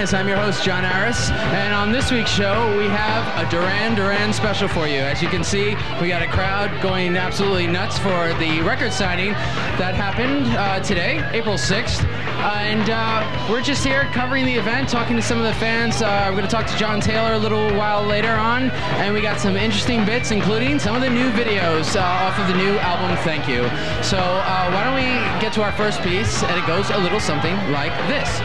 Madness. I'm your host, John Harris, and on this week's show, we have a Duran Duran special for you. As you can see, we got a crowd going absolutely nuts for the record signing that happened today, April 6th, and we're just here covering the event, talking to some of the fans. I'm going to talk to John Taylor a little while later on, and we got some interesting bits, including some of the new videos off of the new album, Thank You. So why don't we get to our first piece, and it goes a little something like this.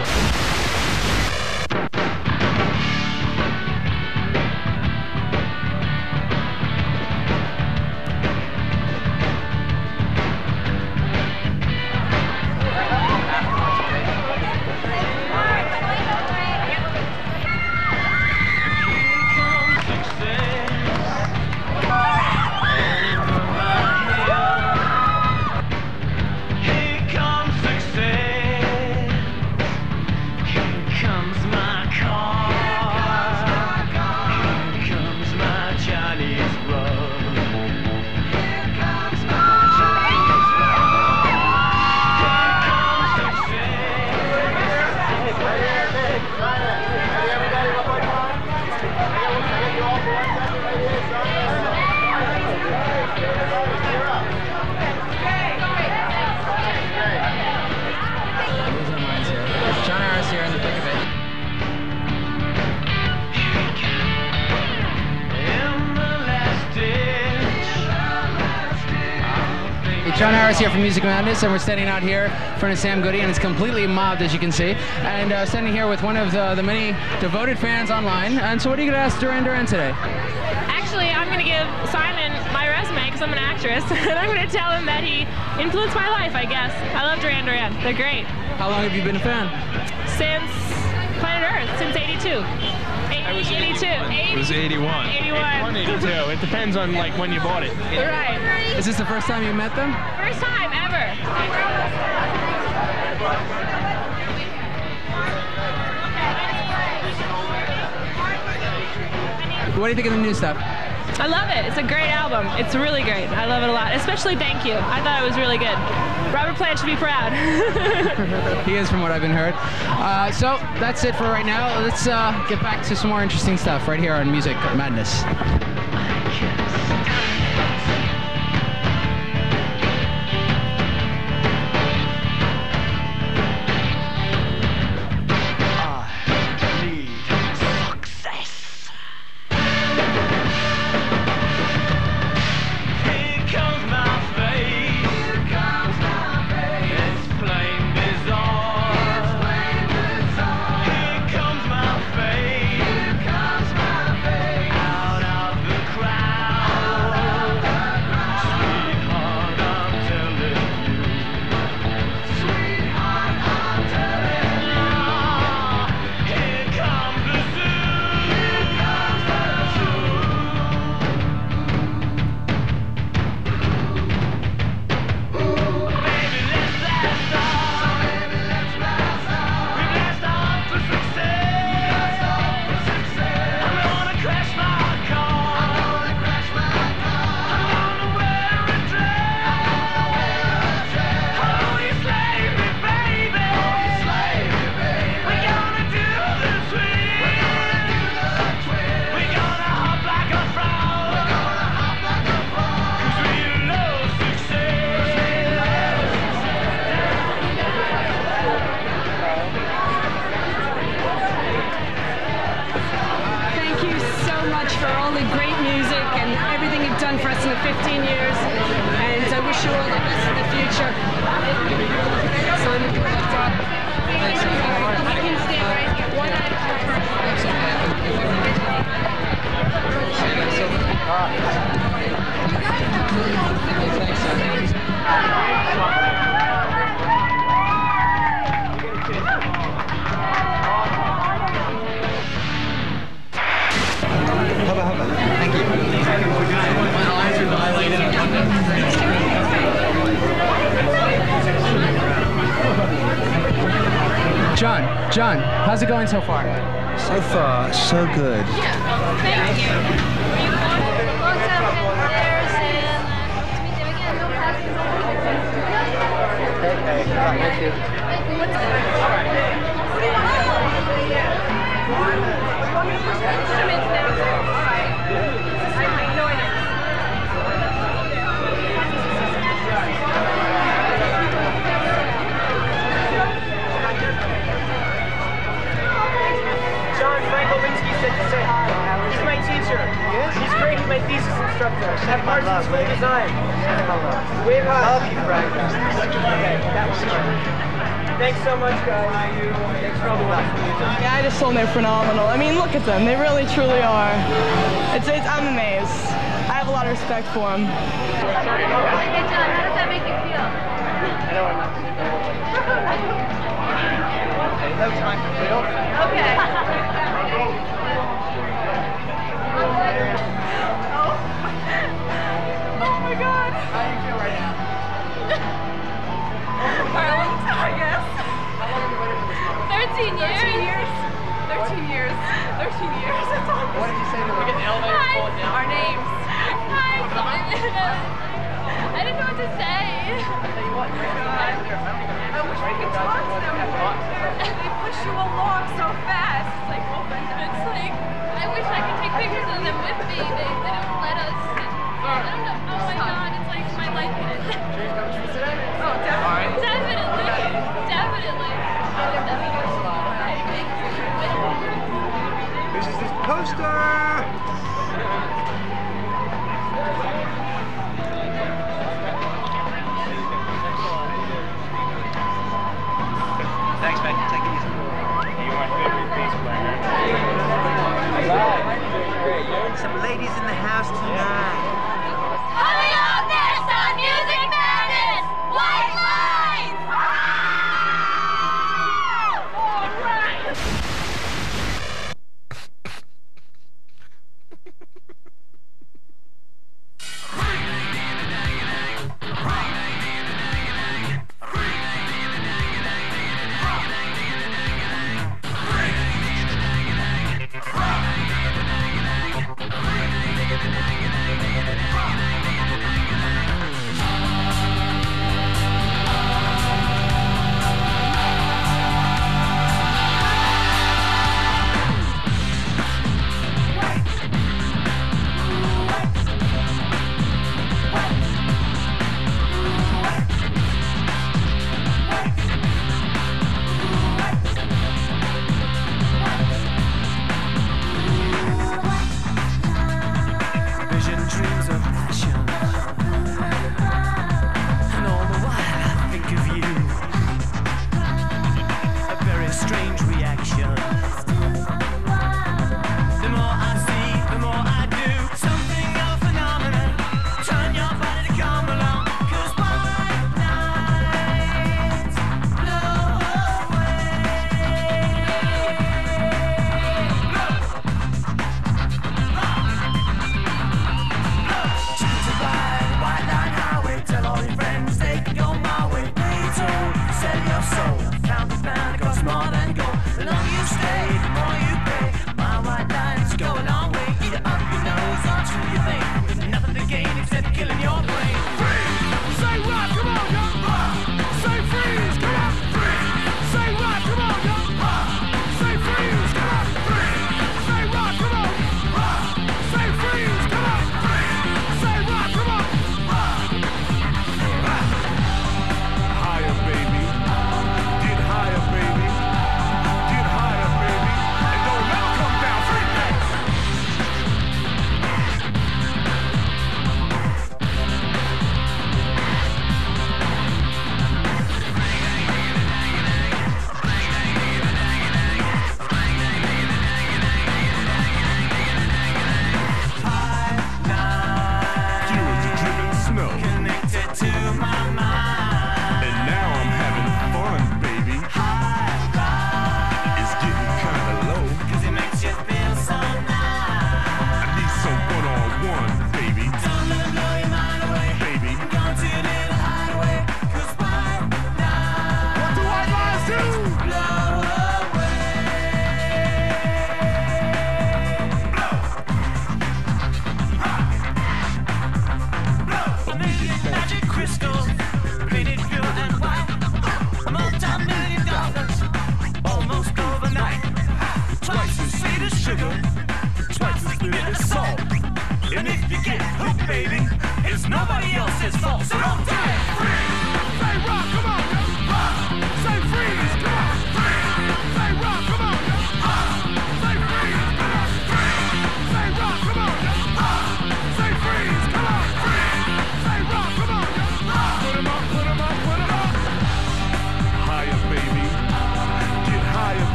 John Harris here from Music Madness, and we're standing out here in front of Sam Goody, and it's completely mobbed, as you can see. And standing here with one of the many devoted fans online. And so what are you going to ask Duran Duran today? Actually, I'm going to give Simon my resume, because I'm an actress, and I'm going to tell him that he influenced my life, I guess. I love Duran Duran. They're great. How long have you been a fan? Since Planet Earth, since 82. It was 81. 82. It depends on like when you bought it. Right. Is this the first time you met them? First time ever. What do you think of the new stuff? I love it. It's a great album. It's really great. I love it a lot. Especially Thank You. I thought it was really good. Robert Plant should be proud. He is, from what I've been heard. So that's it for right now. Let's get back to some more interesting stuff right here on Music Madness. John, how's it going so far? So far, so good. Yeah, well, thank you. What's be my thesis instructor. Have parts of school design. Wave high. Love you, Frank. Okay, that was fun. Thanks so much, guys. Thanks for all the love. Yeah, I just told them they're phenomenal. I mean, look at them. They really, truly are. I'm amazed. I have a lot of respect for them. Good job. How does that make you feel? I know I'm not going to do it. No time to feel. Okay.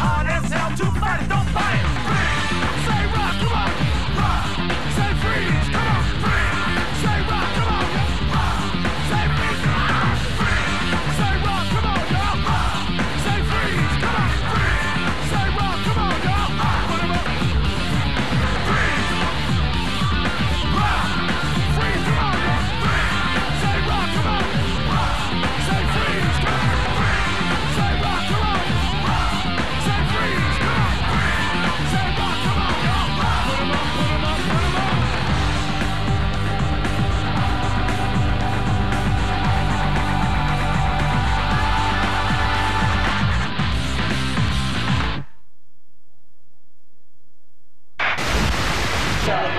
hard as hell to fight it, don't fight it. Freeze, say rock, come on, rock, say freeze, come on, freeze, say rock, come on, rock, say freeze, come on, freeze, say rock, come on, rock, say freeze, come on, freeze, say rock, come on, rock, whatever, freeze, rock, freeze, come on, freeze, say rock, come on, rock, say freeze, come on, freeze, say rock, come on.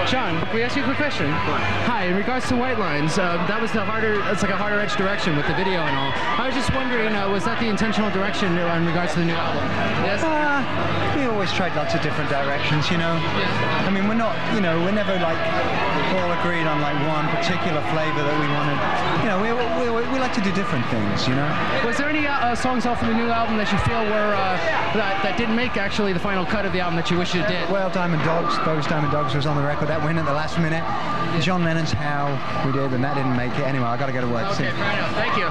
John, can we ask you a quick question? What? Hi, in regards to White Lines, that was the harder, it's like a harder edge direction with the video and all. I was just wondering, was that the intentional direction in regards to the new album? Yes? We always tried lots of different directions, you know? Yeah. I mean, we're not, you know, we're never like all agreed on like one particular flavor that we wanted. You know, we like to do different things, you know? Was there any songs off of the new album that you feel were, that didn't make actually the final cut of the album that you wish it did? Well, Diamond Dogs, Those Diamond Dogs was on the record. That win at the last minute. John Lennon's How we did, and that didn't make it. Anyway, I gotta go to work. Okay, thank you.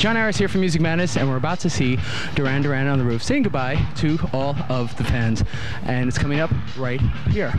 John Harris here from Music Madness, and we're about to see Duran Duran on the roof saying goodbye to all of the fans. And it's coming up right here.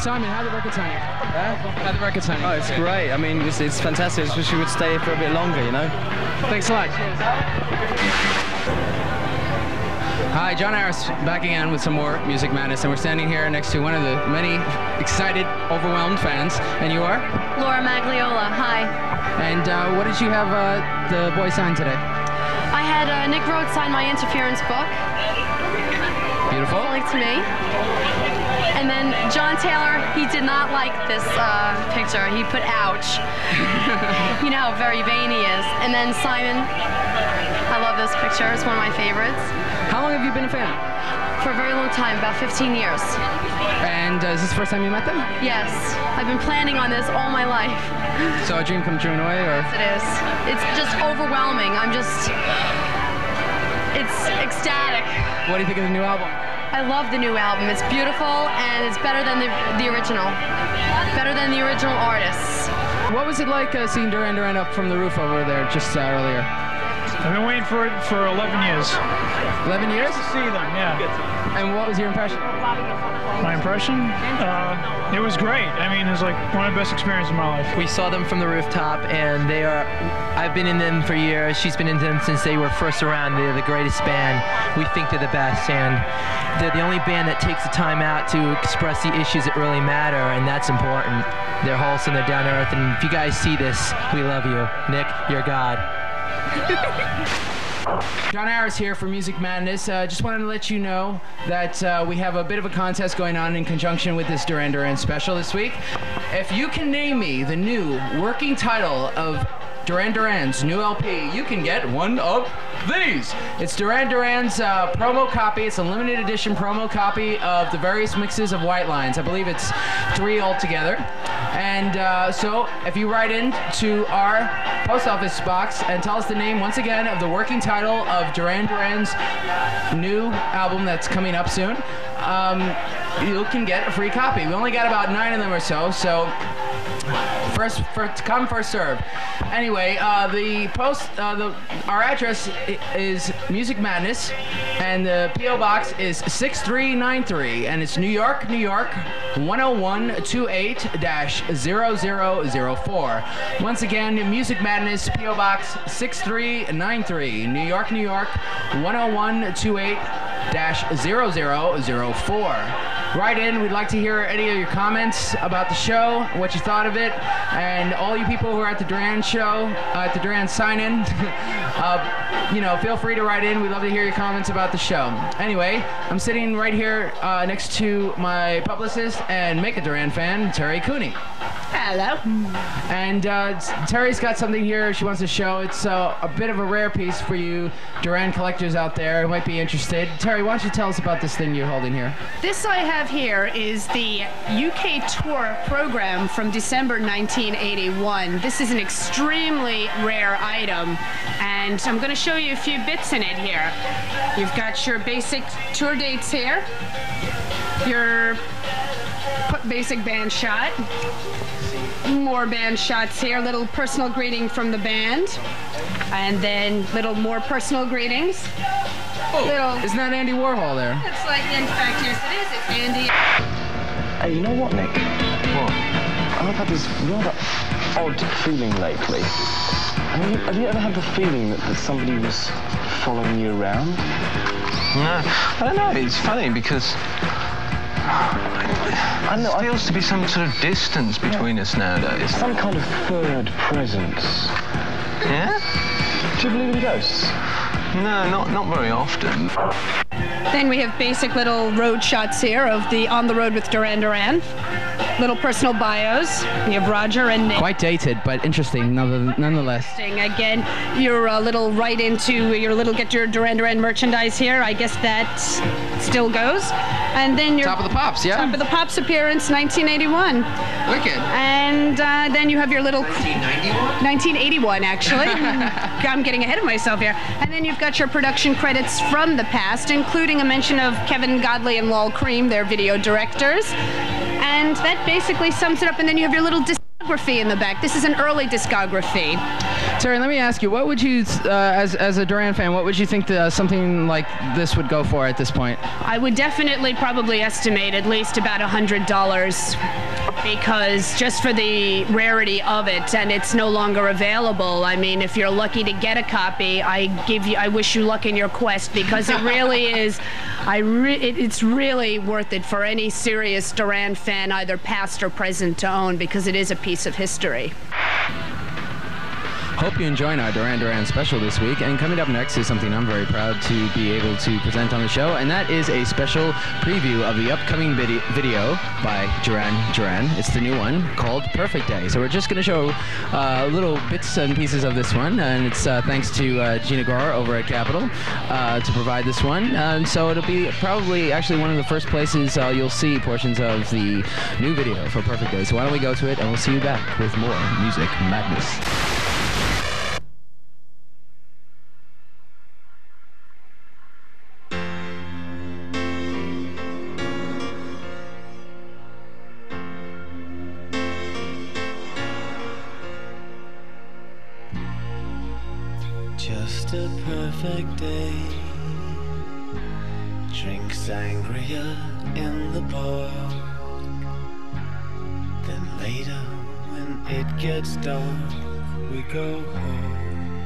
Simon, how'd the record sound? Yeah? How'd the record sound? Oh, it's great. I mean, it's fantastic. I wish you would stay for a bit longer, you know? Thanks a lot. Hi, John Harris back again with some more Music Madness, and we're standing here next to one of the many excited, overwhelmed fans. And you are? Laura Magliola, hi. And what did you have the boy sign today? I had Nick Rhodes sign my Interference book. Beautiful. Like to me. And then John Taylor, he did not like this picture. He put ouch. You know how very vain he is. And then Simon, I love this picture. It's one of my favorites. How long have you been a fan? For a very long time, about 15 years. And is this the first time you met them? Yes. I've been planning on this all my life. So a dream come true in a way? Or? Yes, it is. It's just overwhelming. I'm just, it's ecstatic. What do you think of the new album? I love the new album. It's beautiful, and it's better than the original. Better than the original artists. What was it like seeing Duran Duran up from the roof over there just earlier? I've been waiting for it for 11 years. 11 years? To see them, yeah. And what was your impression? My impression? It was great. I mean, it was like one of the best experiences of my life. We saw them from the rooftop, and they are, I've been in them for years. She's been in them since they were first around. They're the greatest band. We think they're the best, and they're the only band that takes the time out to express the issues that really matter, and that's important. They're wholesome, they're down to earth, and if you guys see this, we love you. Nick, you're God. John Harris here for Music Madness. Just wanted to let you know that we have a bit of a contest going on in conjunction with this Duran Duran special this week. If you can name me the new working title of Duran Duran's new LP, you can get one of these. It's Duran Duran's promo copy. It's a limited edition promo copy of the various mixes of White Lines. I believe it's 3 altogether. And so if you write in to our post office box and tell us the name once again of the working title of Duran Duran's new album that's coming up soon, you can get a free copy. We only got about 9 of them or so, so first come, first serve. Anyway, our address is Music Madness, and the P.O. Box is 6393, and it's New York, New York, 10128-0004. Once again, Music Madness, P.O. Box 6393, New York, New York, 10128-0004. Write in. We'd like to hear any of your comments about the show, what you thought of it, and all you people who are at the Duran show, at the Duran sign-in, you know, feel free to write in. We'd love to hear your comments about the show. Anyway, I'm sitting right here next to my publicist and Make a Duran fan, Terry Cooney. Hello. And Terry's got something here she wants to show. It's a bit of a rare piece for you Duran collectors out there who might be interested. Terry, why don't you tell us about this thing you're holding here? This I have here is the UK tour program from December 1981. This is an extremely rare item, and I'm going to show you a few bits in it here. You've got your basic tour dates here, your basic band shot, more band shots here, little personal greeting from the band, and then little more personal greetings. Oh, little, isn't that Andy Warhol there? It's like, in fact, yes it is, it's Andy. Hey, you know what, Nick? What? I've had this rather odd feeling lately. Have you ever had the feeling that somebody was following you around? No, I don't know, it's funny because there feels to be some sort of distance between us nowadays. Some kind of third presence. Yeah? Do you believe in ghosts? No, not very often. Then we have basic little road shots here of the On the Road with Duran Duran. Little personal bios. We have Roger and Nick. Quite dated, but interesting nonetheless. Interesting. Again, your little right into your little get your Duran Duran merchandise here. I guess that still goes. And then your Top of the Pops, yeah. Top of the Pops appearance, 1981. Wicked. And then you have your little 1981, actually. I'm getting ahead of myself here. And then you've got your production credits from the past, including a mention of Kevin Godley and Lol Creme, their video directors. And that basically sums it up, and then you have your little discography in the back. This is an early discography. Terry, let me ask you, what would you, as a Duran fan, what would you think something like this would go for at this point? I would definitely probably estimate at least about $100, because just for the rarity of it, and it's no longer available. I mean, if you're lucky to get a copy, I wish you luck in your quest, because it really is. It's really worth it for any serious Duran fan, either past or present, to own, because it is a piece of history. Hope you enjoyed our Duran Duran special this week, and coming up next is something I'm very proud to be able to present on the show, and that is a special preview of the upcoming video by Duran Duran. It's the new one called Perfect Day. So we're just going to show little bits and pieces of this one, and it's thanks to Gina Gaur over at Capitol to provide this one. So it'll be probably actually one of the first places you'll see portions of the new video for Perfect Day. So why don't we go to it, and we'll see you back with more Music Madness. Just a perfect day. Drink sangria in the park. Then later, when it gets dark, we go home.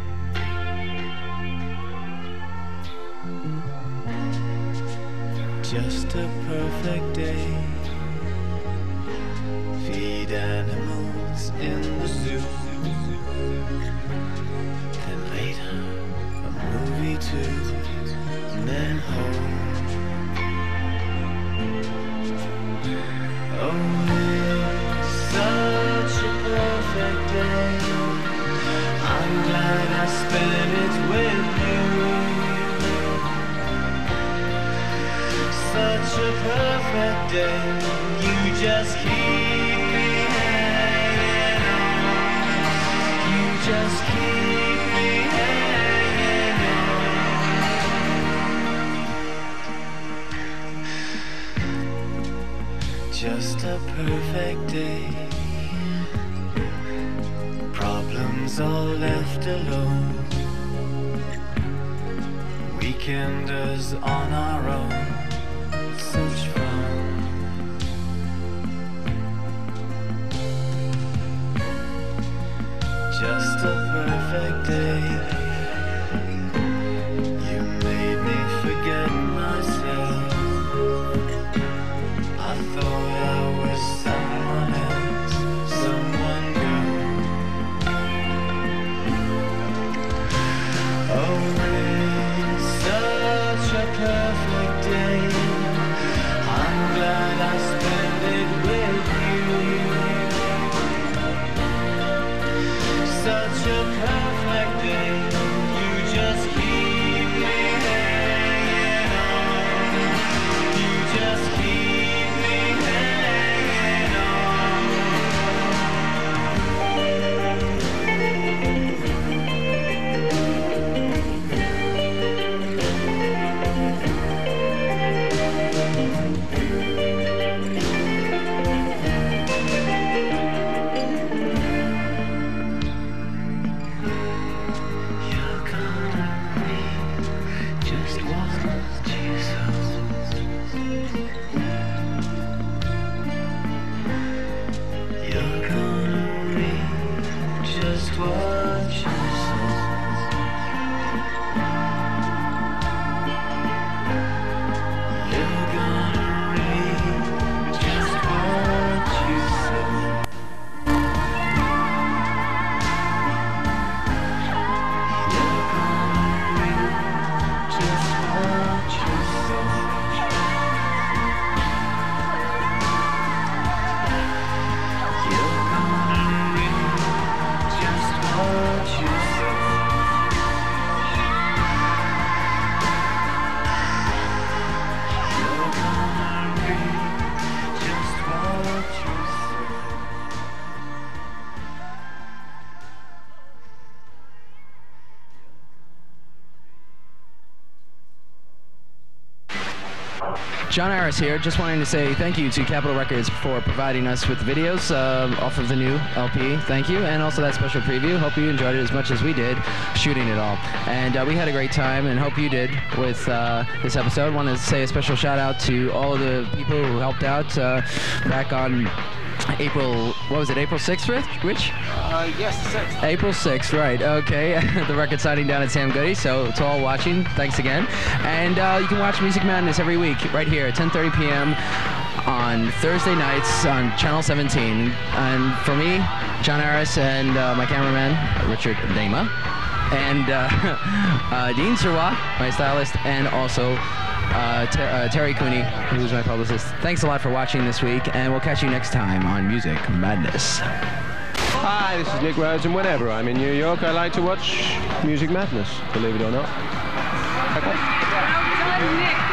Just a perfect day. Feed animals in the zoo. Then later, a movie too. And then home. Oh, such a perfect day. I'm glad I spent it with you. Such a perfect day. You just keep me hanging on. You just keep me hanging on. Just a perfect day. Problems all left alone. Weekenders on our own. Such fun. Just a perfect day. You made me forget myself. I thought I was someone else, someone new. Oh, it's such a perfect day. I spend it with you. Such a perfect day. You just keep me hanging on. You just keep me hanging on. John Harris here, just wanting to say thank you to Capitol Records for providing us with videos off of the new LP, thank you, and also that special preview. Hope you enjoyed it as much as we did shooting it all. And we had a great time, and hope you did with this episode. Want to say a special shout out to all of the people who helped out back on April, what was it, April 6th, Rich? Yes, 6th. April 6th, right, okay. The record signing down at Sam Goody, so to all watching, thanks again. And you can watch Music Madness every week right here at 10:30 p.m. on Thursday nights on Channel 17. And for me, John Harris, and my cameraman, Richard Nema, and Dean Sirwa, my stylist, and also Terry Cooney, who's my publicist. Thanks a lot for watching this week, and we'll catch you next time on Music Madness. Hi, this is Nick Rhodes, and whenever I'm in New York, I like to watch Music Madness, believe it or not. Okay.